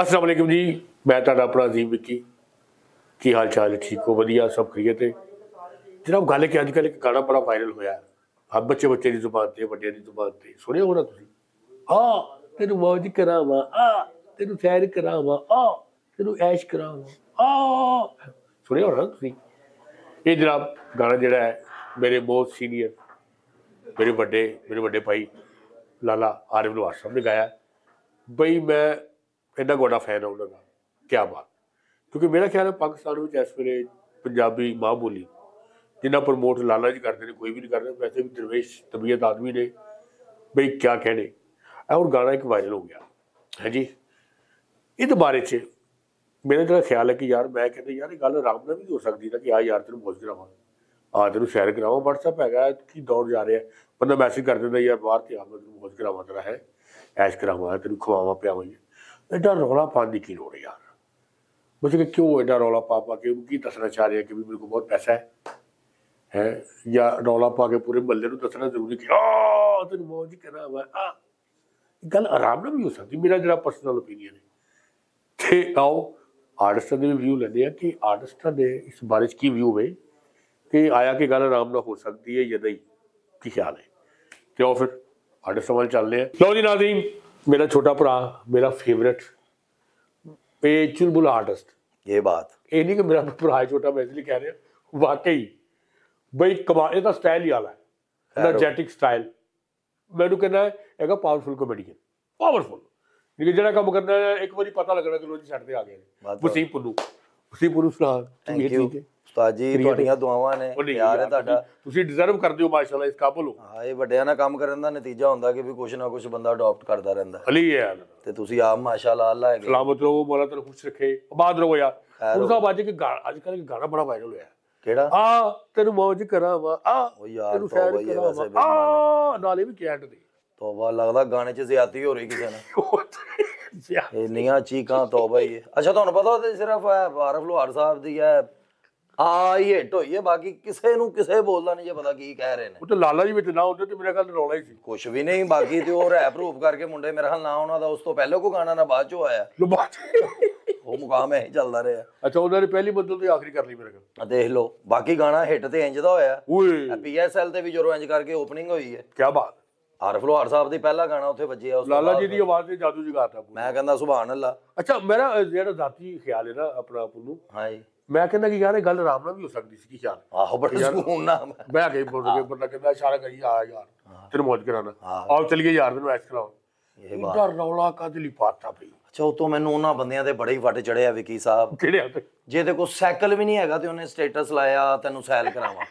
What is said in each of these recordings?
अस्सलाम वालेकुम जी, मैं तुहाडा अपना अजीब विक्की। की हाल चाल है? ठीक हो? वधिया, सब खरीए थे जनाब। गल कि अजकल एक गाना बड़ा वायरल होया, हर बच्चे बच्चे की जुबान से, वड्डियां की जुबान से। सुने हो ना तुसीं? आ तेनू मौज करावा, आ तेनू सैर करावा, आ तेनू ऐश करावा, आ। सुने हो ना तुसीं? ये जनाब गाना जिहड़ा है, मेरे बहुत सीनियर, मेरे वड्डे भाई लाला आरिफ लोहार साहब ने गाया। बई मैं इन्ना बड़ा फैन हूँ उन्होंने, क्या बात। क्योंकि मेरा ख्याल है पाकिस्तान में इस वे पंजाबी माँ बोली जिन्ना प्रमोट लाला जी करते हैं, कोई भी नहीं कर रहा। वैसे भी दरवेश तबीयत आदमी ने, बई क्या कहने। और गाना एक वायरल हो गया है जी। इस बारे च मेरा जरा ख्याल है कि यार मैं कहते यार गल आराम भी हो सकती ना कि यार तेन मौज करावा, आ तेन सैर करावा। व्हाट्सएप है कि दौड़ जा रहा है, बंदा मैसेज कर देता यार बाहर से, आ मैं तेन मौज करावा, तेरा है ऐश करावा, तेन खुआवा पियावा। एडा रौला पाने की लोड़ है यार, मुझे क्यों एडा रौला पा के उनकी दसना चाह रहे हैं कि भी मेरे को बहुत पैसा है या रौला पा के पूरे महल्ले को दसना जरूरी कि आ तेन मौज करावा। आ गल आराम भी हो सकती, मेरा जो परसनल ओपीनियन है। तो आओ आर्टिस्टा ने भी व्यू लेंगे कि आर्टिस्टा ने इस बारे में की व्यू है कि आया कि गल आराम हो सकती है या नहीं, की ख्याल है। तो आओ फिर आर्टिस्टा वाल चल रहे हैं। लो जी नाज़रीन, मेरा छोटा भरा, मेरा फेवरेट चुलबुल आर्टिस्ट। ये बात ये नहीं कि मेरा भरा है छोटा, मैं इसलिए कह रहे हैं। वाकई बई कमाल, इसका स्टाइल ही आला है, एनर्जेटिक स्टाइल। मैंने कहना है पावरफुल कॉमेडियन, पावरफुल ਜਿਹੜਾ ਕੰਮ ਕਰਨਾ ਹੈ। ਇੱਕ ਵਾਰੀ ਪਤਾ ਲੱਗਣਾ ਕਿ ਲੋਜੀ ਛੱਡ ਤੇ ਆ ਗਏ। ਵਸੀਮ ਪੁਰੂ ਸਲਾਹ ਠੀਕ ਹੈ ਉਸਤਾਦ ਜੀ, ਤੁਹਾਡੀਆਂ ਦੁਆਵਾਂ ਨੇ, ਪਿਆਰ ਹੈ ਤੁਹਾਡਾ। ਤੁਸੀਂ ਡਿਜ਼ਰਵ ਕਰਦੇ ਹੋ ਮਾਸ਼ਾਅੱਲਾ, ਇਸ ਕਾਬਲ ਹੋ। ਹਾਂ, ਇਹ ਵੱਡਿਆਂ ਨਾਲ ਕੰਮ ਕਰਨ ਦਾ ਨਤੀਜਾ ਹੁੰਦਾ ਕਿ ਵੀ ਕੁਝ ਨਾ ਕੁਝ ਬੰਦਾ ਅਡਾਪਟ ਕਰਦਾ ਰਹਿੰਦਾ। ਅਲੀ ਯਾਰ, ਤੇ ਤੁਸੀਂ ਆਪ ਮਾਸ਼ਾਅੱਲਾ ਅੱਲਾ ਹੈ ਸਲਾਮਤ ਰਹੋ, ਮੌਲਾ ਤੁਹਾਨੂੰ ਖੁਸ਼ ਰੱਖੇ, ਆਬਾਦ ਰਹੋ ਯਾਰ। ਉਹ ਸਾਹਿਬ ਅੱਜ ਕੱਲ੍ਹ ਇੱਕ ਗਾਣਾ ਬੜਾ ਵਾਇਰਲ ਹੋਇਆ, ਕਿਹੜਾ? ਆ ਤੈਨੂੰ ਮੌਜ ਕਰਾਵਾ, ਆ ਤੈਨੂੰ ਫੈਰ ਕਰਾਵਾ, ਆ ਨਾਲੇ ਵੀ ਕੈਂਟ ਦੇ। तौबा, लगता गाने च ज्यादती हो रही किसी ने, इनिया चीक तौबा ही है। अच्छा, तुहानू पता सिर्फ आरिफ लोहार साहब की है आई हिट होई है, बाकी किसी नू किसी बोलदा नहीं पता की कह रहे हैं। तो लाला जी विच ना होंदे ते मेरा ख्याल रौला ही सी, कुछ भी नहीं। बाकी तो रैप रूप करके मुंडे, मेरा ख्याल ना उन्हां दा उस तो पहले को गाना ना बाद चो आया, वो मुकाम ऐ चलदा रहा। अच्छा, उन्होंने पहली बदल तो आखिरी कर ली मेरे ख्याल, देख लो। बाकी गाना हिट तो इंज दा होया, PSL ते भी जो इंज करके ओपनिंग हुई है। क्या बात। आरिफ लोहार साहब दी पहला गाना उत्थे बजिया, उस लाला जी दी आवाज़ ने जादू जगाता। मैं कहंदा सुभान अल्लाह। अच्छा, मेरा जेड़ा ज़ाती ख्याल है ना अपना पुल्लू, हां जी, मैं कहंदा कि यार ये गल आराम नाल भी हो सकदी सी। की ख्याल आहो, बड़ा सुकून ना। मैं आगे बोल के बंदा कहंदा इशारा करी आ यार तेरे मौज कराना, आओ चलिए यार तेनू ऐश कराओ। ये बात रौला का दिली पाता भाई। अच्छा, वो तो मैनू उन्हां बंदियां दे बड़े ही वट चढ़िया विकी साहब, किहड़े? जिहदे कोल साइकल भी नहीं हैगा ते उन्हें स्टेटस लाया तेनू सैल करावां,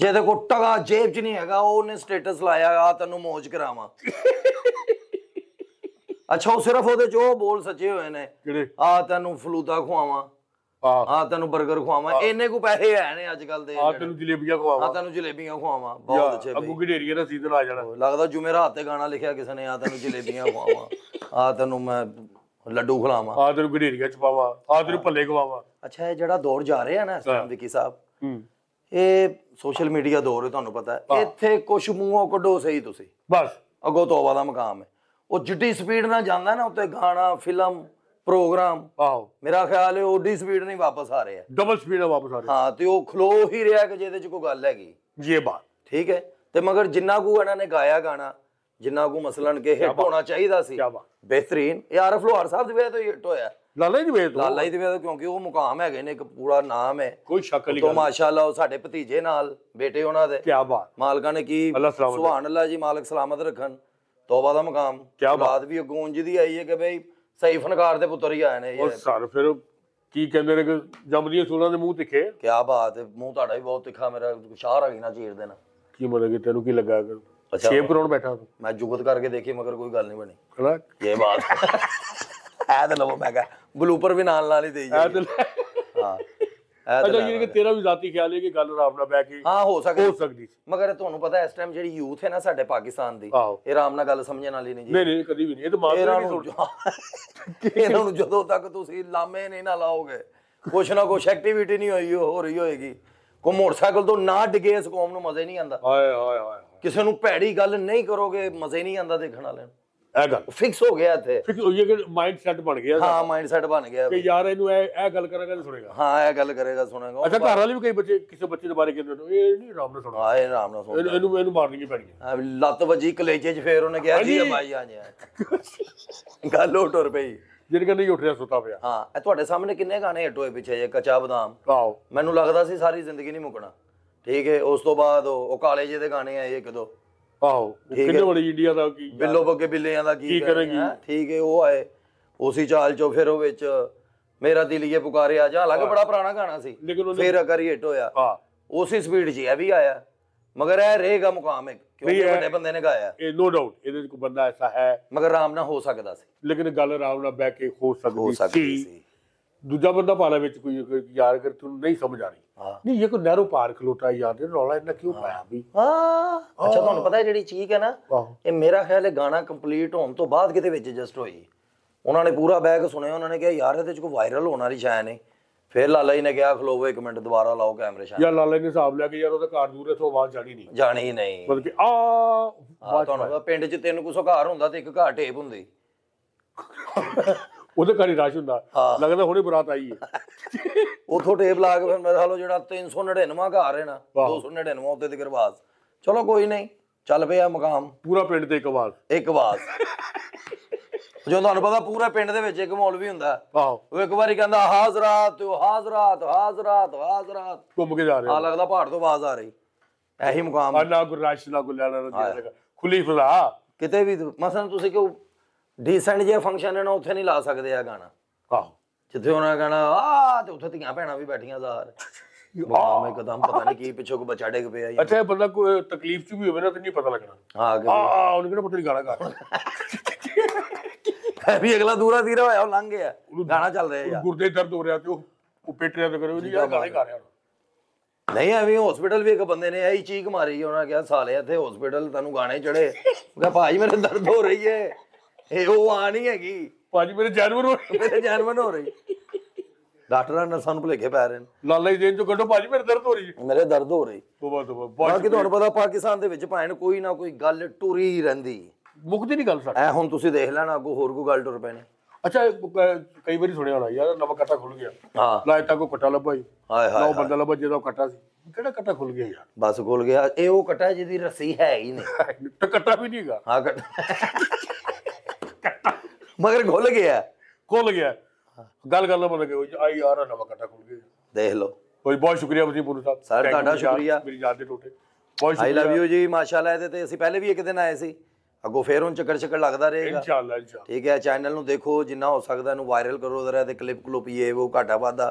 जिहदे कोल टका जेब च नहीं हैगा उन्हें स्टेटस लाया आ तेनू मौज करावां। अच्छा, वो सिर्फ ओहदे जो बोल सचे होए ने, आ तेनू फलूदा खुआवां, आ तेनू बर्गर खुआवां, इन्ने को पैसे है ने अजकल दे, आ तेनू जलेबियां खुआवां, आ तेनू जलेबियां खुआवां। बहुत अच्छे। अग्गू गडेरिया दा सीजन आ जाना, लगदा जुमेरात ते गाना लिखया किसी ने, आ तेनू जलेबियां खुआवां, आ तेनू मैं लड्डू खिलावां, आ तेनू गडेरिया च पावां, आ तेनू भल्ले खवावां। अच्छा, ये जेड़ा दौर जा रहा है ना इस टाइम विकी साहब, ਇਹ ਸੋਸ਼ਲ ਮੀਡੀਆ ਦੌਰ ਹੈ, ਤੁਹਾਨੂੰ ਪਤਾ ਹੈ। ਇੱਥੇ ਕੁਛ ਮੂੰਹੋਂ ਕੱਢੋ ਸਹੀ ਤੁਸੀਂ, ਬਸ ਅੱਗੋਂ ਤੋਬਾ ਦਾ ਮਕਾਮ ਹੈ। ਉਹ ਜਿੱਡੀ ਸਪੀਡ ਨਾਲ ਜਾਂਦਾ ਨਾ ਉੱਤੇ ਗਾਣਾ, ਫਿਲਮ, ਪ੍ਰੋਗਰਾਮ, ਆਹੋ ਮੇਰਾ ਖਿਆਲ ਹੈ ਉਹਦੀ ਸਪੀਡ ਨਹੀਂ ਵਾਪਸ ਆ ਰਿਹਾ, ਡਬਲ ਸਪੀਡ ਨਾਲ ਵਾਪਸ ਆ ਰਿਹਾ। ਹਾਂ, ਤੇ ਉਹ ਖਲੋ ਹੀ ਰਿਹਾ ਕਿ ਜਿਹਦੇ 'ਚ ਕੋਈ ਗੱਲ ਹੈਗੀ। ਇਹ ਬਾਤ ਠੀਕ ਹੈ। ਤੇ ਮਗਰ ਜਿੰਨਾ ਕੁ ਇਹਨਾਂ ਨੇ ਗਾਇਆ ਗਾਣਾ, ਜਿੰਨਾ ਕੁ ਮਸਲਨ ਕੇ ਹਿੱਟ ਹੋਣਾ ਚਾਹੀਦਾ ਸੀ, ਬਿਹਤਰੀਨ। ਇਹ ਆਰਿਫ ਲੋਹਾਰ ਸਾਹਿਬ ਦੀ ਵਜ੍ਹਾ ਤੋਂ ਹਿੱਟ ਹੋਇਆ, ਲਾਲਾ ਜੀ ਦੀ ਵਜ੍ਹਾ ਤੋਂ, ਕਿਉਂਕਿ ਉਹ ਮੁਕਾਮ ਹੈਗੇ ਨੇ, ਇੱਕ ਪੂਰਾ ਨਾਮ ਹੈ, ਕੋਈ ਸ਼ੱਕ ਨਹੀਂ। ਮਾਸ਼ਾਅੱਲਾ, ਉਹ ਸਾਡੇ ਭਤੀਜੇ ਨਾਲ ਬੇਟੇ ਉਹਨਾਂ ਦੇ, ਕੀ ਬਾਤ। ਮਾਲਕਾਂ ਨੇ ਕੀ ਸੁਭਾਨ ਅੱਲਾ ਜੀ, ਮਾਲਕ ਸਲਾਮਤ ਰੱਖਣ। ਤੋਬਾ ਦਾ ਮਕਾਮ। ਕੀ ਬਾਤ ਵੀ ਗੂੰਜ ਦੀ ਆਈ ਹੈ ਕਿ ਬਈ ਸਹੀ ਫਨਕਾਰ ਦੇ ਪੁੱਤਰ ਹੀ ਆਏ ਨੇ ਇਹ ਸਰ। ਫਿਰ ਕੀ ਕਹਿੰਦੇ ਨੇ ਕਿ ਜੰਮਦੀਆਂ ਸੂਲਾਂ ਦੇ ਮੂੰਹ ਤਿੱਖੇ। ਕੀ ਬਾਤ ਹੈ, ਮੂੰਹ ਤੁਹਾਡਾ ਵੀ ਬਹੁਤ ਤਿੱਖਾ। ਮੇਰਾ ਸ਼ਾਹਰ ਆ ਗਈ ਨਾ ਚੀਰ ਦੇਣਾ। ਕੀ ਮਤਲਬ ਤੈਨੂੰ ਕੀ ਲੱਗਾ? ਅੱਛਾ, 6 ਕਰੋੜ ਬੈਠਾ ਮੈਂ ਜੁਗਤ ਕਰਕੇ ਦੇਖੀ, ਮਗਰ ਕੋਈ ਗੱਲ ਨਹੀਂ ਬਣੀ। ਇਹ ਬਾਤ ਐ ਤਾਂ ਲਵੋ, ਮੈਂ ਕਿਹਾ ਗਲੂਪਰ ਵੀ ਨਾਲ ਹੀ ਦੇਈ ਜਾਂਦੇ। ਹਾਂ, ਅੱਛਾ, ਇਹ ਕਿ ਤੇਰਾ ਵੀ ਜ਼ਾਤੀ ਖਿਆਲ ਹੈ ਕਿ ਗੱਲ ਆਰਾਮ ਨਾਲ ਬਹਿ ਕੇ ਹਾਂ ਹੋ ਸਕਦੀ ਸੀ। ਮਗਰ ਤੁਹਾਨੂੰ ਪਤਾ ਇਸ ਟਾਈਮ ਜਿਹੜੀ ਯੂਥ ਹੈ ਨਾ ਸਾਡੇ ਪਾਕਿਸਤਾਨ ਦੀ, ਇਹ ਆਰਾਮ ਨਾਲ ਗੱਲ ਸਮਝਣ ਵਾਲੀ ਨਹੀਂ ਜੀ। ਨਹੀਂ, ਕਦੀ ਵੀ ਨਹੀਂ। ਇਹ ਤਾਂ ਮਾਂ ਨਹੀਂ ਸੋਚਦਾ। ਇਹਨਾਂ ਨੂੰ ਜਦੋਂ ਤੱਕ ਤੁਸੀਂ ਲਾਮੇ ਨਹੀਂ ਨਾ ਲਾਓਗੇ, ਕੁਛ ਨਾ ਕੁਛ ਐਕਟੀਵਿਟੀ ਨਹੀਂ ਹੋਈ ਹੋ ਰਹੀ ਹੋਏਗੀ। ਕੋਈ ਮੋਟਰਸਾਈਕਲ ਤੋਂ ਨਾ ਡਿੱਗੇ, ਇਸ ਕੌਮ ਨੂੰ ਮਜ਼ੇ ਨਹੀਂ ਆਉਂਦਾ। ਹਾਏ ਹਾਏ ਹਾਏ। ਕਿਸੇ ਨੂੰ ਭੈੜੀ ਗੱਲ ਨਹੀਂ ਕਰੋਗੇ, ਮਜ਼ੇ ਨਹੀਂ ਆਉਂਦਾ ਦੇਖਣ ਵਾਲਿਆਂ ਨੂੰ। फिक्स हो गया थे माइंडसेट बन गया। हाँ माइंडसेट बन गया कि यार इनु ए गल करेगा तो सुनेगा। हां ए गल करेगा सुनेगा। अच्छा घर वाले भी कई बच्चे किसी बच्चे के बारे के ए नहीं आराम से सुना। हां आराम से सुना। इनु इनु मारनी पड़ गई लत वजी कलेजे च। फिर उन्होंने कहा जी भाई आ जा गल उठ और पई जिनका नहीं उठया सुता पया। हां ए तुम्हारे सामने किन्ने गाने हिट होए पीछे ये कच्चा बादाम आओ मेनू लगदा सी सारी जिंदगी नहीं मुकना। ठीक है उस तो बाद ओ काले जे दे गाने आए एक दो ਆਹੋ ਕਿੰਨੇ ਬੜੀ ਇੰਡੀਆ ਦਾ ਕੀ ਬਿੱਲੋ ਬੱਗੇ ਬਿੱਲਿਆਂ ਦਾ ਕੀ ਕਰੇਗੀ। ਠੀਕ ਹੈ ਉਹ ਆਏ ਉਸੇ ਚਾਲ ਚੋ ਫਿਰ ਉਹ ਵਿੱਚ ਮੇਰਾ ਦਿਲ ਇਹ ਪੁਕਾਰੇ ਆ ਜਾ ਲੱਗ ਬੜਾ ਪੁਰਾਣਾ ਗਾਣਾ ਸੀ ਫਿਰ ਅਗਰ ਹਿੱਟ ਹੋਇਆ। ਹਾਂ ਉਸੇ ਸਪੀਡ 'ਚ ਇਹ ਵੀ ਆਇਆ ਮਗਰ ਇਹ ਰਹੇਗਾ ਮੁਕਾਮ ਇੱਕ ਕਿਉਂਕਿ ਵੱਡੇ ਬੰਦੇ ਨੇ ਗਾਇਆ ਇਹ ਨੋ ਡਾਊਟ ਇਹਦੇ ਕੋਈ ਬੰਦਾ ਐਸਾ ਹੈ ਮਗਰ ਆਰਾਮ ਨਾ ਹੋ ਸਕਦਾ ਸੀ ਲੇਕਿਨ ਗੱਲ ਆਰਾਮ ਨਾਲ ਬੈ ਕੇ ਹੋ ਸਕਦੀ ਸੀ। दूजा बंदा पाला विच कोई यार अगर तुम नहीं समझ आ रही। हाँ। नहीं ये कोई नैरो पार खलोटा यार रौला इतना क्यों पाया भी। हाँ। अच्छा तुहानू पता है जिहड़ी चीज है ना ये मेरा ख्याल है गाना कंप्लीट होने तो बाद किते विच एडजस्ट होई उन्होंने पूरा बैग सुने उन्होंने कहा यार इहदे च कोई वायरल होने वाली शायद नहीं। फिर लाला जी ने कहा खलोवो एक मिनट दोबारा लाओ कैमरे शायद यार लाला जी ने हिसाब लिया कि यार ओदा कार दूर है तो आवाज जानी नहीं मतलब कि आ तुहानू पिंड च 300 घर हुंदा ते एक घर टेप हुंदी ਉਹਦੇ ਘਰੇ ਰਾਸ਼ ਹੁੰਦਾ ਲੱਗਦਾ ਹੁਣੇ ਬਰਾਤ ਆਈ ਹੈ ਉਥੋਂ ਟੇਪ ਲਾ ਕੇ ਫਿਰ ਮੇਰੇ ਹਾਲੋ ਜਿਹੜਾ 399 ਘਰ ਹੈ ਨਾ 299 ਉੱਤੇ ਦੀ ਗਰਵਾਜ਼ ਚਲੋ ਕੋਈ ਨਹੀਂ ਚੱਲ ਪਿਆ ਮਕਾਮ ਪੂਰਾ ਪਿੰਡ ਤੇ ਇੱਕ ਆਵਾਜ਼ ਜਦੋਂ ਤੁਹਾਨੂੰ ਪਤਾ ਪੂਰੇ ਪਿੰਡ ਦੇ ਵਿੱਚ ਇੱਕ ਮੌਲਵੀ ਹੁੰਦਾ ਉਹ ਇੱਕ ਵਾਰੀ ਕਹਿੰਦਾ ਹਾਜ਼ਰਾਤ ਘੁੰਮ ਕੇ ਜਾ ਰਿਹਾ ਆ ਲੱਗਦਾ ਪਹਾੜ ਤੋਂ ਆਵਾਜ਼ ਆ ਰਹੀ ਇਹੀ ਮਕਾਮ ਅੱਲਾ ਗੁਰਰਾਸ਼ ਨਾ ਗੁਲਾਣਾ ਖੁੱਲੀ ਫਜ਼ਾ ਕਿਤੇ ਵੀ ਮਸਲਨ ਤੁਸੀਂ ਕਿਉਂ डीसेंट जो फंक्शन है ना उसे नहीं ला सकते है गाना। आहो जिथे उन्हें गाना आ तो उसे धियां भैणा भी बैठियां ज़ार मैं कदम पता नहीं की पिछो को बचा डेग पे आई। अच्छा बंदा कोई तकलीफ च भी होवे ना तो नहीं पता लगना। हां आ उनके पता नहीं गाना गा अभी अगला दूरा धीरे होया और लंघ गया गाना चल रहा है यार गुर्दे दर्द हो रहा तो वो पेट रिया तो करे नहीं यार गाना गा रहा नहीं अभी हॉस्पिटल भी एक बंदे ने यही चीख मारी उन्होंने कहा साले इथे हॉस्पिटल तन्नू गाने चढ़े मैं भाई मेरे दर्द हो रही है बस खुल गया जिहदी रस्सी है ही नहीं कट्टा भी नहीं मगर खोल गया गल ना बन गई आई यार नवा कट्टा खुल गया देख लो कोई बहुत शुक्रिया वसी पूरू साहब सर ਤੁਹਾਡਾ ਸ਼ੁਕਰੀਆ ਮੇਰੀ ਜਾਨ ਦੇ ਟੋਟੇ ਬਹੁਤ ਸ਼ੁਕਰੀਆ ਆਈ ਲਵ ਯੂ ਜੀ ਮਾਸ਼ਾਅੱਲਾ ਇਹਦੇ ਤੇ ਅਸੀਂ ਪਹਿਲੇ ਵੀ ਇੱਕ ਦਿਨ ਆਏ ਸੀ ਅੱਗੋਂ ਫੇਰ ਹੁਣ ਚੱਕਰ ਲੱਗਦਾ ਰਹੇਗਾ ਇਨਸ਼ਾਅੱਲਾ ਠੀਕ ਹੈ ਚੈਨਲ ਨੂੰ ਦੇਖੋ ਜਿੰਨਾ ਹੋ ਸਕਦਾ ਇਹਨੂੰ ਵਾਇਰਲ ਕਰੋ ਜ਼ਰਾ ਤੇ ਕਲਿੱਪ ਕਲੂਪ ਇਹ ਉਹ ਘਾਟਾ ਵਾਦਾ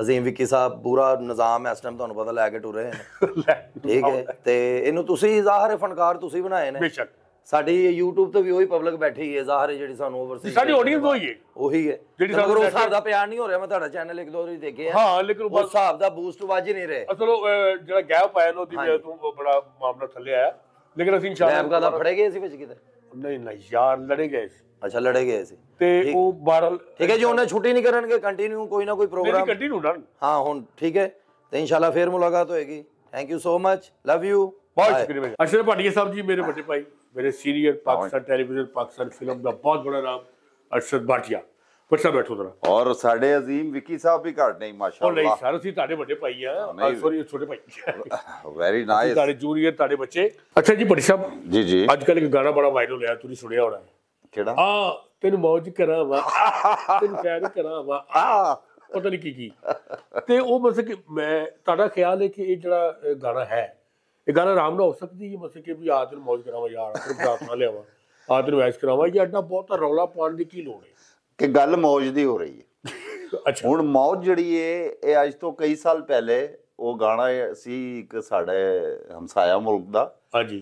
ਅਜ਼ੀਮ ਵਿੱਕੀ ਸਾਹਿਬ ਪੂਰਾ ਨਿਜ਼ਾਮ ਇਸ ਟਾਈਮ ਤੁਹਾਨੂੰ ਪਤਾ ਲੈ ਕੇ ਟੁਰੇ ਠੀਕ ਹੈ ਤੇ ਇਹਨੂੰ ਤੁਸੀਂ ਜ਼ਾਹਰ ਫਨਕਾਰ ਤੁਸੀਂ ਬਣਾਏ ਨੇ ਬੇਸ਼ੱਕ साडी YouTube तो भी वही पब्लिक बैठी है जाहिर है जेडी सानू ओवरसी साडी ऑडियंस वही है जेडी सानू उस हिसाब दा प्यार नहीं हो रहा मैं ਤੁਹਾਡਾ ਚੈਨਲ ਇੱਕ ਦੋ ਵਾਰੀ ਦੇਖਿਆ। हां लेकिन वो हिसाब दा बूस्ट वाज ही नहीं रहे असलो जेड़ा गैप आया नो दी तो बड़ा मामला थल्ले आया लेकिन ਅਸੀਂ ਇਨਸ਼ਾਅੱਲਾ ਗੈਪ ਦਾ ਫੜੇ ਗਏ ਸੀ ਵਿੱਚ ਕਿਤੇ नहीं नहीं यार लड़े गए थे। अच्छा लड़े गए थे ते वो वायरल ठीक है जो उन्हें छुट्टी नहीं करनगे कंटिन्यू कोई ना कोई प्रोग्राम कंटिन्यू डन। हां हुन ठीक है ते इंशाल्लाह फिर मुलाकात होएगी। Thank you so much love you बहुत शुक्रिया अशरफ भाटिया साहब जी मेरे बड़े भाई मेरे senior Pakistan television Pakistan film का बहुत बड़ा नाम अरशद भाटिया बच्चा बैठो जरा और साडे अजीम विकी साहब भी काट नहीं माशाल्लाह नहीं सर सी ताडे बड़े भाई हैं सॉरी छोटे भाई वेरी नाइस ताडे जूनियर ताडे बच्चे। अच्छा जी भाटिया साहब जी आजकल एक गाना बड़ा वायरल होया तू नहीं सुनया होना केड़ा आ तेनु मौज करावा तेनु प्यार करावा आ पता नहीं की ते ओ मतलब कि मैं ताडा ख्याल है कि ये जड़ा गाना है ਇਹ ਗੱਲ ਆਰਾਮ ਨਾਲ ਹੋ ਸਕਦੀ ਹੈ ਮਸਲੇ ਕਿ ਵੀ ਆਦ ਨੂੰ ਮੌਜ ਕਰਾਵਾ ਯਾਰ ਸਿਰਫ ਦਾਤ ਨਾ ਲਿਆਵਾ ਆਦ ਨੂੰ ਐਸ਼ ਕਰਾਵਾ ਇਹ ਅੱਡਾ ਬਹੁਤਾ ਰੌਲਾ ਪਾਉਣ ਦੀ ਕੀ ਲੋੜ ਹੈ ਕਿ ਗੱਲ ਮੌਜ ਦੀ ਹੋ ਰਹੀ ਹੈ। ਅੱਛਾ ਹੁਣ ਮੌਜ ਜਿਹੜੀ ਹੈ ਇਹ ਅੱਜ ਤੋਂ ਕਈ ਸਾਲ ਪਹਿਲੇ ਉਹ ਗਾਣਾ ਸੀ ਇੱਕ ਸਾਡੇ ਹਮਸਾਇਆ ਮੁਲਕ ਦਾ। ਹਾਂਜੀ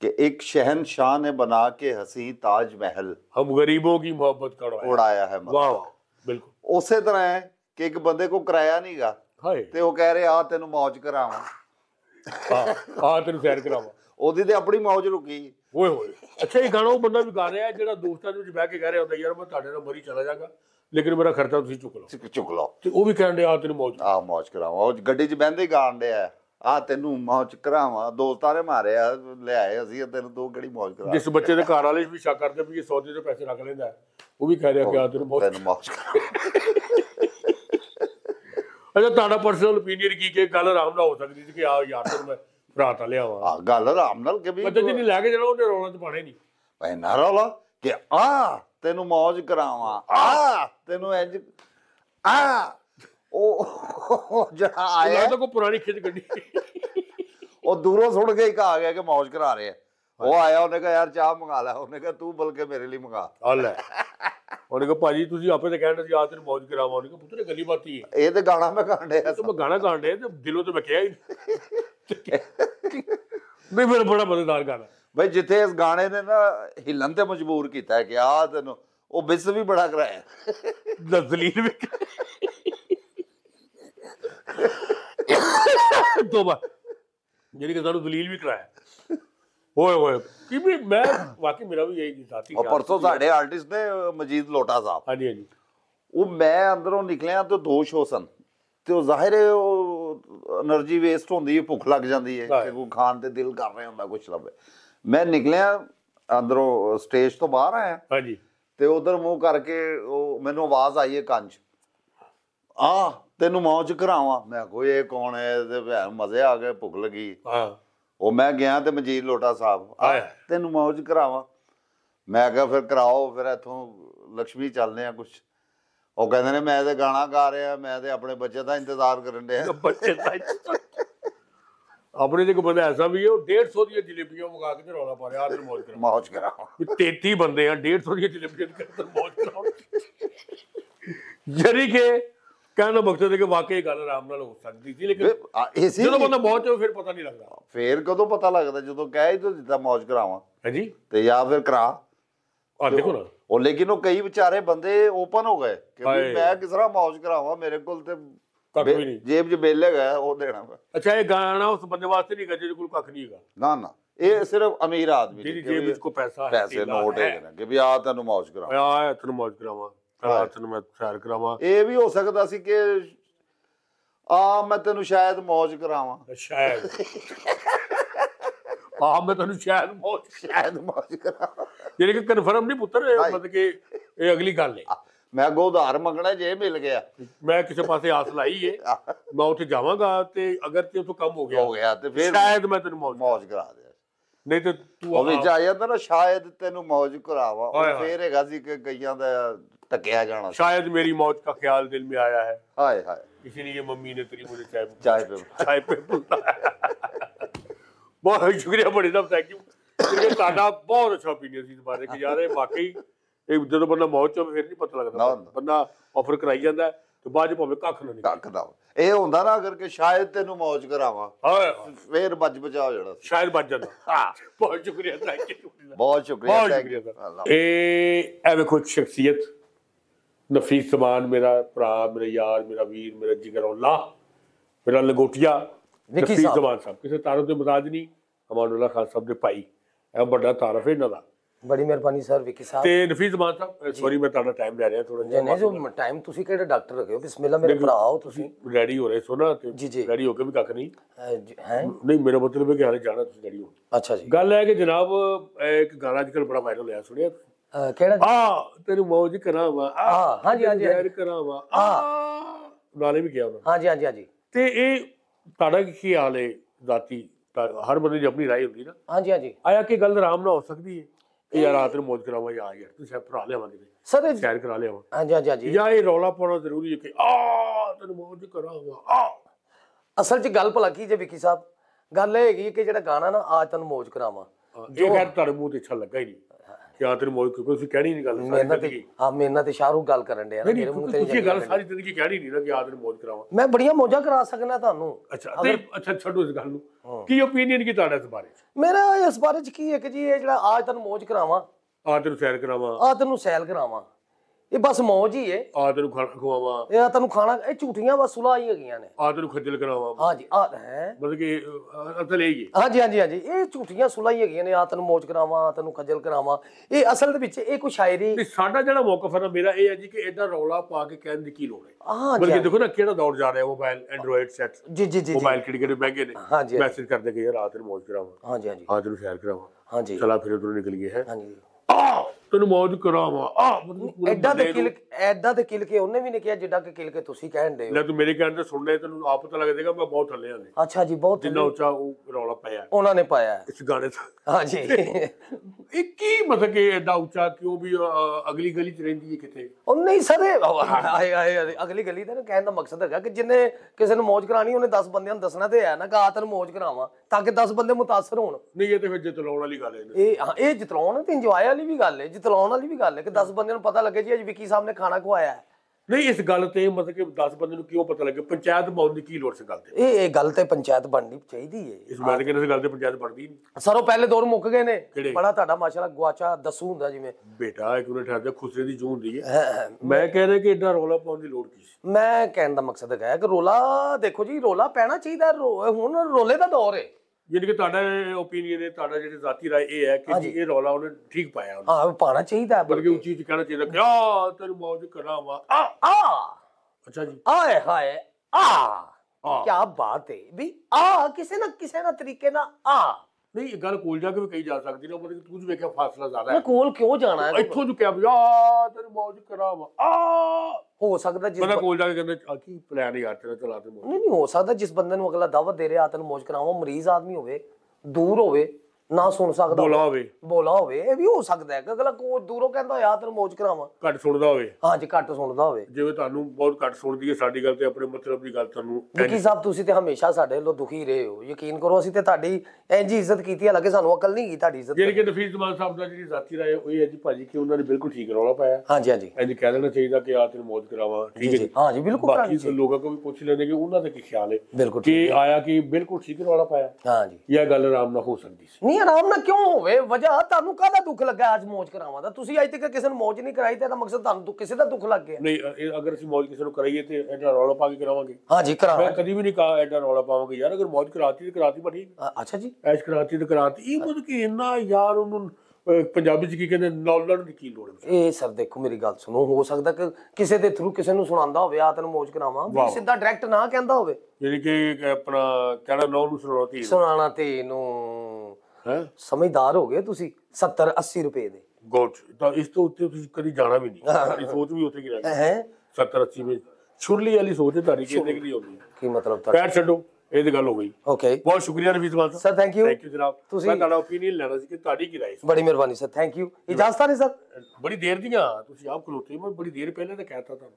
ਕਿ ਇੱਕ ਸ਼ਹਿਨशाह ਨੇ ਬਣਾ ਕੇ ਹਸੀ ਤਾਜ ਮਹਿਲ ਹਮ ਗਰੀਬੋਂ ਕੀ ਮੁਹੱਬਤ ਕੜਵਾਇਆ ਉਡਾਇਆ ਹੈ। ਵਾਹ ਵਾਹ ਬਿਲਕੁਲ ਉਸੇ ਤਰ੍ਹਾਂ ਹੈ ਕਿ ਇੱਕ ਬੰਦੇ ਕੋ ਕਿਰਾਇਆ ਨਹੀਂਗਾ ਤੇ ਉਹ ਕਹਿ ਰਿਹਾ ਆ ਤੈਨੂੰ ਮੌਜ ਕਰਾਵਾ लेकिन मेरा खर्चा चुक लो चुक लो ते ओ भी कहन दे आ तेनु मौज आ मौज करावा ओ गड्डी च बहंदे गाण दे आ ਆ ਤੈਨੂੰ ਮੌਜ ਕਰਾਵਾਂ ਦੋਸਤਾਂ ਨੇ ਮਾਰਿਆ ਲਿਆਏ ਅਸੀਂ ਤੈਨੂੰ ਦੋ ਘੜੀ ਮੌਜ ਕਰਾ ਜਿਸ ਬੱਚੇ ਦੇ ਘਰ ਵਾਲੇ ਵੀ ਸ਼ੱਕ ਕਰਦੇ ਵੀ ਇਹ ਸੌਦੇ ਦੇ ਪੈਸੇ ਰੱਖ ਲੈਂਦਾ ਉਹ ਵੀ ਕਹਿ ਰਿਹਾ ਕਿ ਆ ਤੈਨੂੰ ਬਹੁਤ ਮੌਜ ਅੱਛਾ ਤੁਹਾਡਾ ਪਰਸਨਲ ਓਪੀਨੀਅਨ ਕੀ ਕਿ ਗੱਲ ਆਰਾਮ ਨਾਲ ਹੋ ਸਕਦੀ ਸੀ ਕਿ ਆ ਯਾਰ ਤੈਨੂੰ ਮੈਂ ਭਰਾਤਾ ਲਿਆਵਾ ਆ ਗੱਲ ਆਰਾਮ ਨਾਲ ਕਿ ਵੀ ਮਦਦ ਨਹੀਂ ਲੈ ਕੇ ਜਿਹੜਾ ਉਹਨੇ ਰੌਲਾ ਚ ਪਾਣੇ ਨਹੀਂ ਭਾਈ ਨਾ ਰੌਲਾ ਕਿ ਆ ਤੈਨੂੰ ਮੌਜ ਕਰਾਵਾਂ ਆ ਤੈਨੂੰ ਇੰਜ ਆ बड़ा मजेदार गाना भाई जिथे इस गाने ने ना हिलन ते मजबूर किया कि आ तेनू ओ बिस भी बड़ा कराया दलील दो बार यानी कि सानू दलील भी कराया ओए ओए कि भी मैं वाकई मेरा भी यही साथी और परसों साडे आर्टिस्ट ने मजीद लोटा साहब हां जी हां जी वो मैं अंदरों निकलिया तो दो शो सन तो जाहिर है वो एनर्जी वेस्ट होंदी है भूख लग जांदी है कि खान ते दिल कर रहे हुंदा कुछ लबे मैं निकलिया अंदरों स्टेज तो बाहर आया हां जी ते उधर मुंह करके वो मैनू आवाज आई है कंज आ तेनू मौज करावा मैं कोई ये कौन है मजे आ गए भुख लगी वो मैं गया ते मजीद लोटा साहब तेनू मौज करावा मैं क्या फिर कराओ फिर इथों लक्ष्मी चलने कुछ वो कहते ने मैं ते गाना गा रहा मैं ते अपने बच्चे दा इंतजार करन दिया अपने देखो बंदा ऐसा भी है 150 दी जलेबियां मंगा के रौला पा रहा तेनू मौज करावा 33 बंदे हैं 150 दी जलेबियां मौज कराओ जरी के कहना मकसद है कि वाकई गल आराम नाल हो सकती थी लेकिन इसी ਜਦੋਂ ਬੰਦਾ ਮੌਜ ਚ ਫਿਰ ਪਤਾ ਨਹੀਂ ਲੱਗਦਾ ਫਿਰ ਕਦੋਂ ਪਤਾ ਲੱਗਦਾ ਜਦੋਂ ਕਹਿ ਤੋ ਦਿੱਤਾ ਮੌਜ ਕਰਾਵਾਂ ਹਾਂਜੀ ਤੇ ਜਾਂ ਫਿਰ ਕਰਾ ਆ ਦੇਖੋ ਨਾ ਉਹ ਲੇਕਿਨ ਉਹ ਕਈ ਵਿਚਾਰੇ ਬੰਦੇ ਓਪਨ ਹੋ ਗਏ ਕਿ ਮੈਂ ਕਿਸ ਤਰ੍ਹਾਂ ਮੌਜ ਕਰਾਵਾਂ ਮੇਰੇ ਕੋਲ ਤੇ ਕੱਖ ਵੀ ਨਹੀਂ ਜੇਬ ਚ ਬਿੱਲ ਹੈਗਾ ਉਹ ਦੇਣਾ ਅੱਛਾ ਇਹ ਗਾਣਾ ਉਸ ਬੰਦੇ ਵਾਸਤੇ ਨਹੀਂ ਗੱਜੇ ਕੋਲ ਕੱਖ ਨਹੀਂ ਹੈਗਾ ਨਾ ਨਾ ਇਹ ਸਿਰਫ ਅਮੀਰ ਆਦਮੀ ਦੀ ਜੇਬ ਵਿੱਚ ਕੋ ਪੈਸਾ ਹੈ ਪੈਸੇ ਨੋਟ ਹੈਗਾ ਕਿ ਵੀ ਆ ਤੈਨੂੰ ਮੌਜ ਕਰਾਵਾਂ ਆ ਤੈਨੂੰ ਮੌਜ ਕਰਾਵਾਂ मैं अगो उधार मंगना जे मिल गया मैं किसी पासे आस लाई है मैं उठे जावांगा अगर ते उथों कम हो गया ते फिर शायद मैं तेनू मौज करा दे नहीं तो तू अभी जाया था ना शायद तेनू मौज करावा फिर है गाजी के कईयां दा टकिया जाना शायद मेरी मौज का ख्याल दिल में आया है हाय हाय इसीलिए मम्मी ने तेरी मुझे चाय पे बहुत शुक्रिया बड़े साहब थैंक यू तेरे ताडा बहुत अच्छा ओपिनियन सी इस बारे कि यार वाकई एक जो बंदा मौज च फिर नहीं पता लगता बंदा ऑफर कराई जांदा तो बाद भावे कख ना निकल कदा ਇਹ ਹੁੰਦਾ ਨਾ ਕਰਕੇ ਸ਼ਾਇਦ ਤੈਨੂੰ ਮੌਜ ਕਰਾਵਾਂ ਫੇਰ ਬੱਜ ਬਚਾ ਹੋ ਜਾਣਾ ਸ਼ਾਇਦ ਬੱਜ ਜਾਂਦਾ ਹਾਂ ਬਹੁਤ ਸ਼ੁਕਰੀਆ ਥੈਂਕ ਯੂ ਬਹੁਤ ਸ਼ੁਕਰੀਆ ਇਹ ਐਵੇਂ ਕੋਈ ਸ਼ਖਸੀਅਤ ਨਫੀਸ ਜ਼ਮਾਨ ਮੇਰਾ ਭਰਾ ਮੇਰਾ ਯਾਰ ਮੇਰਾ ਵੀਰ ਮੇਰਾ ਜਿਗਰੌਲਾ ਮੇਰਾ ਲੰਗੋਟੀਆ ਨਫੀਸ ਜ਼ਮਾਨ ਸਾਹਿਬ ਕਿਸੇ ਤਾਰਫ ਦੇ ਮਤਾਜ ਨਹੀਂ ਅਮਾਨੁੱਲਾ ਖਾਨ ਸਾਹਿਬ ਦੇ ਭਾਈ ਇਹ ਵੱਡਾ ਤਾਰਫ ਇਹਨਾਂ ਦਾ बड़ी मेहरबानी सर विकी साहब ते नफीस मान साहब सॉरी मैं ताड़ा टाइम ले रहा थोड़ा जी नहीं जो टाइम तुसी केड़े डॉक्टर रखे हो बिस्मिल्लाह मेरे भरा हो तुसी रेडी हो रहे सो ना जी जी रेडी होके भी कख नहीं हैं नहीं मेरा मतलब है कि हाले जाना तुसी रेडी हो अच्छा जी गल है कि जनाब एक गाना आजकल बड़ा वायरल होया सुनिया केड़ा आ तेरी मौज करावा आ हां जी हां जी यार करावा आ नाले भी गया हां जी हां जी हां जी ते ए ताड़ा की हाल है जाती हर बंदे दी अपनी राय होंदी ना हां जी हां जी आया कि गल आराम ना हो सकदी है मैं बड़िया मौजा करा सकना ਇਹ ਬਸ ਮੌਜ ਹੀ ਹੈ। ਆ ਤੈਨੂੰ ਖਾਣਾ ਖਵਾਵਾਂ, ਇਹ ਤੈਨੂੰ ਖਾਣਾ, ਇਹ ਝੂਠੀਆਂ ਬਸ ਸੁਲਾ ਹੀ ਹੈਗੀਆਂ ਨੇ। ਆ ਤੈਨੂੰ ਖੱਜਲ ਕਰਾਵਾਂ, ਹਾਂਜੀ ਆ ਹੈ ਮਤਲਬ ਕਿ ਅਸਲ ਇਹ ਹੀ ਹੈ। ਹਾਂਜੀ ਹਾਂਜੀ ਹਾਂਜੀ, ਇਹ ਝੂਠੀਆਂ ਸੁਲਾ ਹੀ ਹੈਗੀਆਂ ਨੇ। ਆ ਤੈਨੂੰ ਮੌਜ ਕਰਾਵਾਂ, ਆ ਤੈਨੂੰ ਖੱਜਲ ਕਰਾਵਾਂ, ਇਹ ਅਸਲ ਦੇ ਵਿੱਚ ਇਹ ਕੋਈ ਸ਼ਾਇਰੀ। ਸਾਡਾ ਜਿਹੜਾ ਮੌਕਫ ਹੈ ਨਾ ਮੇਰਾ ਇਹ ਹੈ ਜੀ ਕਿ ਇਦਾਂ ਰੌਲਾ ਪਾ ਕੇ ਕਹਿਣ ਦੀ ਕੀ ਲੋੜ ਹੈ। ਹਾਂ ਬਲਕਿ ਦੇਖੋ ਨਾ ਕਿਹੜਾ ਦੌਰ ਜਾ ਰਿਹਾ, ਮੋਬਾਈਲ ਐਂਡਰੋਇਡ ਸੈਟ, ਜੀ ਜੀ ਜੀ ਮੋਬਾਈਲ ਕਿਹੜੇ ਕਿਹੜੇ ਮਹਿੰਗੇ ਨੇ। ਹਾਂਜੀ ਮੈਸੇਜ ਕਰਦੇ ਕਿ ਯਾਰ ਆ ਤੈਨੂੰ ਮੌਜ ਕਰਾਵਾਂ, ਹਾਂਜੀ ਹਾਂਜੀ ਆ ਤੈਨੂੰ ਸ਼ੇਅਰ ਕਰਾਵਾਂ, ਹਾਂਜੀ ਚਲਾ ਫਿਰ ਉਧਰੋਂ ਨਿਕਲ ਗਏ ਹੈ। ਹਾਂਜੀ ਤੈਨੂੰ ਮੌਜ ਕਰਾਵਾਂ, ਆ ਐਡਾ ਤੇ ਕਿਲ ਐਡਾ ਤੇ ਕਿਲ ਕੇ ਉਹਨੇ ਵੀ ਨਹੀਂ ਕਿਹਾ ਜਿੱਡਾ ਕਿ ਕਿਲ ਕੇ ਤੁਸੀਂ ਕਹਿਣ ਦੇ। ਲੈ ਤੂੰ ਮੇਰੇ ਕਹਿਣ ਤੇ ਸੁਣ ਲੈ, ਤੈਨੂੰ ਆਪ ਪਤਾ ਲੱਗ ਜਾਏਗਾ ਮੈਂ ਬਹੁਤ ਥੱਲੇ ਆਂਦੇ। ਅੱਛਾ ਜੀ, ਬਹੁਤ ਜਿੰਨਾ ਉੱਚਾ ਉਹ ਰੌਲਾ ਪਾਇਆ ਉਹਨਾਂ ਨੇ ਪਾਇਆ ਇਸ ਗਾਣੇ ਦਾ। ਹਾਂਜੀ ਇਹ ਕੀ ਮਤਲਬ ਕਿ ਐਡਾ ਉੱਚਾ ਕਿਉਂ ਵੀ ਅਗਲੀ ਗਲੀ ਚ ਰਹਿੰਦੀ ਹੈ ਕਿਤੇ ਉਹ ਨਹੀਂ ਸਰ ਅਗਲੀ ਗਲੀ ਦਾ ਨਾ ਕਹਿਣ ਦਾ ਮਕਸਦ ਹੈਗਾ ਕਿ ਜਿੰਨੇ ਕਿਸੇ ਨੂੰ ਮੌਜ ਕਰਾਣੀ ਉਹਨੇ 10 ਬੰਦਿਆਂ ਨੂੰ ਦੱਸਣਾ ਤੇ ਹੈ ਨਾ ਕਿ ਆ ਤੈਨੂੰ ਮੌਜ ਕਰਾਵਾਂ ਤਾਂ ਕਿ 10 ਬੰਦੇ ਮੁਤਾਸਰ ਹੋਣ। ਨਹੀਂ ਇਹ ਤੇ ਫਿਰ ਜਿਤਲਾਉਣ ਵਾਲੀ ਗੱਲ ਹੈ, ਇਹ ਜਿਤਲਾਉਣ ਤੇ ਇੰਜੋਏ ਵਾਲੀ ਵੀ ਗੱਲ ਹੈ, ਜਿਤਲਾਉਣ ਵਾਲੀ ਵੀ ਗੱਲ ਹੈ ਕਿ 10 ਬੰਦਿਆਂ ਨੂੰ ਪਤਾ ਲੱਗੇ ਜੀ ਅੱਜ ਵਿੱਕੀ ਸਾਹਿਬ ਨੇ ਖਾਣਾ ਖਵਾਇਆ। ਨਹੀਂ ਇਸ ਗੱਲ ਤੇ ਮਤਲਬ ਕਿ 10 ਬੰਦੇ ਨੂੰ ਕਿਉਂ ਪਤਾ ਲੱਗੇ, ਪੰਚਾਇਤ ਬਣਾਉਣ ਦੀ ਕੀ ਲੋੜ ਸੀ ਗੱਲ ਤੇ। ਇਹ ਗੱਲ ਤੇ ਪੰਚਾਇਤ ਬਣਨੀ ਚਾਹੀਦੀ ਹੈ। ਇਸ ਬਾਰੇ ਕਿਹਨੇ ਗੱਲ ਤੇ ਪੰਚਾਇਤ ਬਣਦੀ ਨਹੀਂ ਸਰ, ਉਹ ਪਹਿਲੇ ਦੌਰ ਮੁੱਕ ਗਏ ਨੇ। ਬੜਾ ਤੁਹਾਡਾ ਮਾਸ਼ਾਅੱਲਾ ਗੁਆਚਾ ਦਸੂ ਹੁੰਦਾ ਜਿਵੇਂ ਬੇਟਾ ਇੱਕ ਉਹਨੇ ਠਾਦੇ ਖੁਸਰੇ ਦੀ ਜੂਹ ਹੁੰਦੀ ਹੈ। ਮੈਂ ਕਹਿ ਰਿਹਾ ਕਿ ਏਡਾ ਰੌਲਾ ਪਾਉਣ ਦੀ ਲੋੜ ਕੀ ਸੀ। ਮੈਂ ਕਹਿਣ ਦਾ ਮਕਸਦ ਹੈਗਾ ਹੈ ਕਿ ਰੌਲਾ ਦੇਖੋ ਜੀ ਰੌਲਾ ਪੈਣਾ ਚਾਹੀਦਾ, ਹੁਣ ਰੌਲੇ ਦਾ ਦੌਰ ਹੈ। ਯਾਨੀ ਕਿ ਤੁਹਾਡਾ ਓਪੀਨੀਅਨ ਹੈ, ਤੁਹਾਡਾ ਜਿਹੜੀ ਜ਼ਾਤੀ ਰਾਏ ਇਹ ਹੈ ਕਿ ਇਹ ਰੌਲਾ ਉਹਨੇ ਠੀਕ ਪਾਇਆ, ਹਾਂ ਪਾਣਾ ਚਾਹੀਦਾ ਬਲਕਿ ਉੱਚੀ ਕਹਿਣਾ ਚਾਹੀਦਾ ਕਿ ਆ ਤੈਨੂੰ ਮੌਜ ਕਰਾਵਾਂ, ਆ ਆ ਅੱਛਾ ਜੀ ਆਏ ਹਾਏ ਆ ਕੀ ਬਾਤ ਹੈ ਵੀ ਆ ਕਿਸੇ ਨਾ ਤਰੀਕੇ ਨਾਲ ਆ। ਨਹੀਂ ਇਹ ਗੱਲ ਕੋਲ ਜਾ ਕੇ ਵੀ ਕਹੀ ਜਾ ਸਕਦੀ ਨਾ, ਮਤਲਬ ਤੂੰ ਵੇਖਿਆ ਫਾਸਲਾ ਜ਼ਿਆਦਾ ਹੈ ਕੋਲ ਕਿਉਂ ਜਾਣਾ ਹੈ, ਇੱਥੋਂ ਜੁਕਿਆ ਵੀ ਆ ਤੈਨੂੰ ਮੌਜ ਕਰਾਵਾਂ ਆ ਹੋ ਸਕਦਾ ਜਿਸ ਬੰਦਾ ਕੋਲ ਜਾ ਕੇ ਕਹਿੰਦਾ ਆ ਕੀ ਪਲਾਨ ਯਾਰ ਤੇਰਾ ਚਲਾ ਤੇ ਮੌਜ। ਨਹੀਂ ਨਹੀਂ ਹੋ ਸਕਦਾ ਜਿਸ ਬੰਦੇ ਨੂੰ ਅਗਲਾ ਦਾਵਤ ਦੇ ਰਿਹਾ ਤੈਨੂੰ ਮੌਜ ਕਰਾਵਾਂ ਮਰੀਜ਼ ਆਦਮੀ ਹੋਵੇ, ਦੂਰ ਹੋਵੇ, ਨਾ ਸੁਣ ਸਕਦਾ, ਬੋਲਾ ਹੋਵੇ ਇਹ ਵੀ ਹੋ ਸਕਦਾ ਹੈ ਕਿ ਅਗਲਾ ਕੋ ਦੂਰੋਂ ਕਹਿੰਦਾ ਯਾਰ ਤੈਨੂੰ ਮੌਜ ਕਰਾਵਾਂ, ਘੱਟ ਸੁਣਦਾ ਹੋਵੇ। ਹਾਂਜੀ ਘੱਟ ਸੁਣਦਾ ਹੋਵੇ, ਜਿਵੇਂ ਤੁਹਾਨੂੰ ਬਹੁਤ ਘੱਟ ਸੁਣਦੀ ਹੈ ਸਾਡੀ ਗੱਲ ਤੇ ਆਪਣੇ ਮਤਲਬ ਦੀ ਗੱਲ। ਤੁਹਾਨੂੰ ਵਿੱਕੀ ਸਾਹਿਬ ਤੁਸੀਂ ਤੇ ਹਮੇਸ਼ਾ ਸਾਡੇ ਵੱਲੋਂ ਦੁਖੀ ਰਹੇ ਹੋ, ਯਕੀਨ ਕਰੋ ਅਸੀਂ ਤੇ ਤੁਹਾਡੀ ਇੰਜੀ ਇੱਜ਼ਤ ਕੀਤੀ, ਹਾਲਾਂਕਿ ਸਾਨੂੰ ਅਕਲ ਨਹੀਂ ਗਈ ਤੁਹਾਡੀ ਇੱਜ਼ਤ। ਜਿਹੜੀ ਕਿ ਨਫੀਸ ਜ਼ਮਾਨ ਸਾਹਿਬ ਦਾ ਜਿਹੜੀ ਜ਼ਾਤੀ ਰਾਏ ਉਹ ਹੈ ਜੀ ਭਾਜੀ ਕਿ ਉਹਨਾਂ ਨੇ ਬਿਲਕੁਲ ਠੀਕ ਰੌਲਾ ਪਾਇਆ। ਹਾਂਜੀ ਹਾਂਜੀ ਇੰਜ ਕਹਿ ਦੇਣਾ ਚਾਹੀਦਾ ਕਿ ਯਾਰ ਤੈਨੂੰ ਮੌਜ ਕਰਾਵਾਂ, ਠੀਕ ਹੈ। ਹਾਂਜੀ ਬਿਲਕੁਲ ਬਾਕੀ ਲੋਕਾਂ ਕੋਲ ਵੀ ਪੁੱਛ ਲੈਂਦੇ ਕਿ ਉਹਨਾਂ ਦਾ ਕੀ ਖਿਆਲ ਹੈ ਬਿਲਕੁਲ ਕਿ ਆਇਆ ਕਿ ਬਿਲਕੁਲ ਠੀਕ ਰੌਲਾ ਪਾਇਆ। ਹਾਂਜੀ ਇਹ ਗੱਲ ਆਰਾਮ ਨਾਲ ਹੋ ਸਕਦੀ ਸੀ। ਆਰਾਮ ਨਾਲ ਕਿਉਂ ਹੋਵੇ, ਵਜ੍ਹਾ ਤੁਹਾਨੂੰ ਕਾਹਦਾ ਦੁੱਖ ਲੱਗਾ ਅੱਜ ਮੌਜ ਕਰਾਵਾਂ ਦਾ। ਤੁਸੀਂ ਅੱਜ ਤੱਕ ਕਿਸੇ ਨੂੰ ਮੌਜ ਨਹੀਂ ਕਰਾਈ ਤੇ ਇਹਦਾ ਮਕਸਦ ਤੁਹਾਨੂੰ ਕਿਸੇ ਦਾ ਦੁੱਖ ਲੱਗ ਗਿਆ। ਨਹੀਂ ਅਗਰ ਅਸੀਂ ਮੌਜ ਕਿਸੇ ਨੂੰ ਕਰਾਈਏ ਤੇ ਐਡਾ ਰੌਲਾ ਪਾ ਕੇ ਕਰਾਵਾਂਗੇ। ਹਾਂਜੀ ਕਰਾਵਾਂਗੇ, ਮੈਂ ਕਦੀ ਵੀ ਨਹੀਂ ਕਹਾ ਐਡਾ ਰੌਲਾ ਪਾਵਾਂਗੇ ਯਾਰ, ਅਗਰ ਮੌਜ ਕਰਾਤੀ ਤੇ ਕਰਾਤੀ ਬੜੀ। ਅੱਛਾ ਜੀ ਐਸ਼ ਕਰਾਤੀ ਤੇ ਕਰਾਤੀ, ਇਹ ਮਤਲਬ ਕਿ ਇੰਨਾ ਯਾਰ ਉਹਨੂੰ ਪੰਜਾਬੀ ਚ ਕੀ ਕਹਿੰਦੇ ਨੌਲਣ ਦੀ ਕੀ ਲੋੜ ਹੈ। ਇਹ ਸਰ ਦੇਖੋ ਮੇਰੀ ਗੱਲ ਸੁਣੋ, ਹੋ ਸਕਦਾ ਕਿ ਕਿਸੇ ਦੇ ਥਰੂ ਕਿਸੇ ਨੂੰ ਸੁਣਾਉਂਦਾ ਹੋਵੇ ਆ ਤੈਨੂੰ ਮੌਜ ਕਰਾਵਾਂ, ਵੀ ਸਿੱਧਾ ਡਾਇਰੈਕਟ ਨਾ ਕਹਿੰਦਾ ਹੋਵੇ, ਯਾਨੀ ਕਿ ਆਪਣਾ ਕਹਿਣਾ ਨੌ ਨੂੰ ਸੁਣਾਉਣਾ ਤੇ ਇਹਨੂੰ ਸਮਝਦਾਰ ਹੋ ਗਏ ਤੁਸੀਂ 70-80 ਰੁਪਏ ਦੇ ਗੋਟ ਤਾਂ ਇਸ ਤੋਂ ਉੱਤੇ ਤੁਸੀਂ ਕਦੀ ਜਾਣਾ ਵੀ ਨਹੀਂ। ਸੋਚ ਵੀ ਉੱਥੇ ਕੀ ਰਹਿ ਗਈ ਹੈ 70-80 ਵਿੱਚ ਛੁਰਲੀ ਵਾਲੀ ਸੋਚ ਤੁਹਾਡੀ ਕਿਹਦੇ ਲਈ ਆਉਂਦੀ ਹੈ, ਕੀ ਮਤਲਬ ਪੈਰ ਛੱਡੋ। ਇਹ ਤਾਂ ਗੱਲ ਹੋ ਗਈ, ਓਕੇ ਬਹੁਤ ਸ਼ੁਕਰੀਆ ਰਵੀ ਸਾਹਿਬ ਸਰ, ਥੈਂਕ ਯੂ ਜਨਾਬ। ਤੁਸੀਂ ਮੈਂ ਤੁਹਾਡਾ ਓਪੀਨੀਅਨ ਲੈਣਾ ਸੀ ਕਿ ਤੁਹਾਡੀ ਕੀ ਰਾਏ। ਬੜੀ ਮਿਹਰਬਾਨੀ ਸਰ, ਥੈਂਕ ਯੂ। ਇਜਾਜ਼ਤ ਨਹੀਂ ਸਰ ਬੜੀ ਦੇਰ ਦੀਆਂ ਤੁਸੀਂ ਆਪ ਖਲੋਤੇ, ਮੈਂ ਬੜੀ ਦੇਰ ਪਹਿਲਾਂ ਤਾਂ ਕਹਿਤਾ ਤੁਹਾਨੂੰ।